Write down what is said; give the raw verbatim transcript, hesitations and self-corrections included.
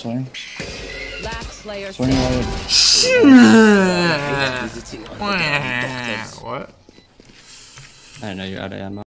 Swing. Swing. Swing. What? I don't know, you're out of ammo.